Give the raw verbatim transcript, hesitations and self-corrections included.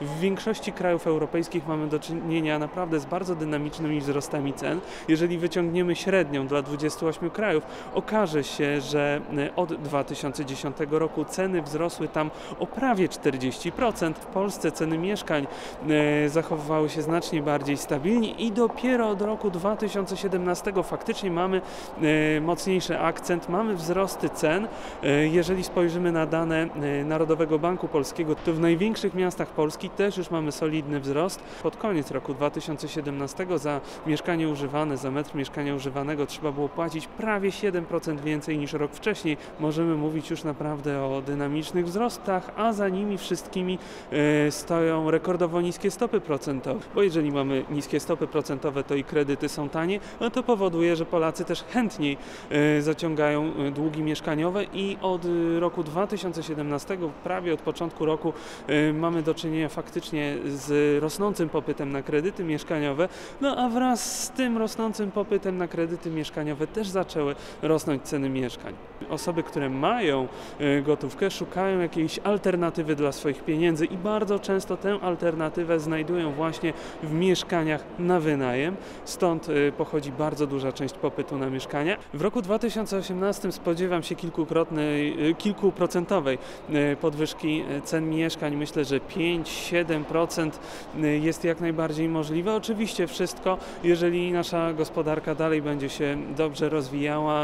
W większości krajów europejskich mamy do czynienia naprawdę z bardzo dynamicznymi wzrostami cen. Jeżeli wyciągniemy średnią dla dwudziestu ośmiu krajów, okaże się, że od dwa tysiące dziesiątego roku ceny wzrosły tam o prawie czterdzieści procent. W Polsce ceny mieszkań zachowywały się znacznie bardziej stabilnie i dopiero od roku dwa tysiące siedemnastego faktycznie mamy mocniejszy akcent, mamy wzrosty cen. Jeżeli spojrzymy na dane Narodowego Banku Polskiego, to w największych miastach Polski też już mamy solidny wzrost. Pod koniec roku dwa tysiące siedemnastego za mieszkanie używane, za metr mieszkania używanego trzeba było płacić prawie siedem procent więcej niż rok wcześniej. Możemy mówić już naprawdę o dynamicznych wzrostach, a za nimi wszystkimi y, stoją rekordowo niskie stopy procentowe. Bo jeżeli mamy niskie stopy procentowe, to i kredyty są tanie, no to powoduje, że Polacy też chętniej y, zaciągają długi mieszkaniowe i od roku dwa tysiące siedemnastego, prawie od początku roku y, mamy do czynienia faktycznie z rosnącym popytem na kredyty mieszkaniowe, no a wraz z tym rosnącym popytem na kredyty mieszkaniowe też zaczęły rosnąć ceny mieszkań. Osoby, które mają gotówkę, szukają jakiejś alternatywy dla swoich pieniędzy i bardzo często tę alternatywę znajdują właśnie w mieszkaniach na wynajem, stąd pochodzi bardzo duża część popytu na mieszkania. W roku dwa tysiące osiemnastego spodziewam się kilkukrotnej, kilkuprocentowej podwyżki cen mieszkań, myślę, że pięć siedem procent jest jak najbardziej możliwe. Oczywiście wszystko, jeżeli nasza gospodarka dalej będzie się dobrze rozwijała.